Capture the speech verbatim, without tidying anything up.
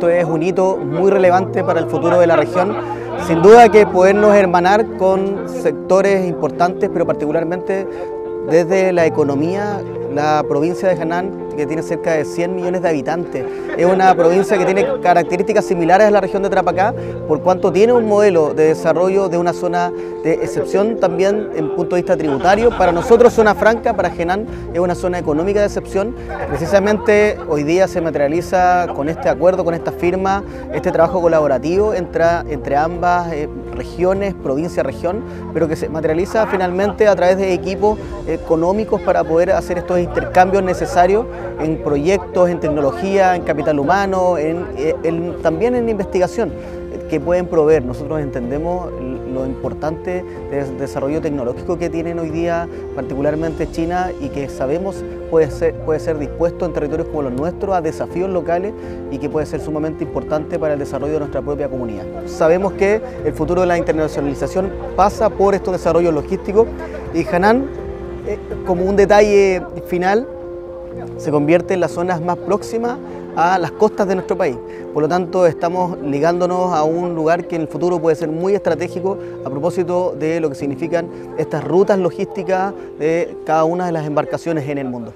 esto es un hito muy relevante para el futuro de la región. Sin duda que podernos hermanar con sectores importantes, pero particularmente desde la economía, la provincia de Hainan, que tiene cerca de cien millones de habitantes, es una provincia que tiene características similares a la región de Tarapacá, por cuanto tiene un modelo de desarrollo de una zona de excepción también en punto de vista tributario. Para nosotros zona franca, para Hainan es una zona económica de excepción. Precisamente hoy día se materializa con este acuerdo, con esta firma, este trabajo colaborativo entre, entre ambas eh, regiones, provincia, región, pero que se materializa finalmente a través de equipos económicos para poder hacer estos intercambios necesarios en proyectos, en tecnología, en capital humano, en, en, también en investigación que pueden proveer. Nosotros entendemos lo importante del desarrollo tecnológico que tienen hoy día, particularmente China, y que sabemos puede ser, puede ser dispuesto en territorios como los nuestros a desafíos locales y que puede ser sumamente importante para el desarrollo de nuestra propia comunidad. Sabemos que el futuro de la internacionalización pasa por estos desarrollos logísticos y Hainan, como un detalle final, se convierte en las zonas más próximas a las costas de nuestro país. Por lo tanto, estamos ligándonos a un lugar que en el futuro puede ser muy estratégico a propósito de lo que significan estas rutas logísticas de cada una de las embarcaciones en el mundo.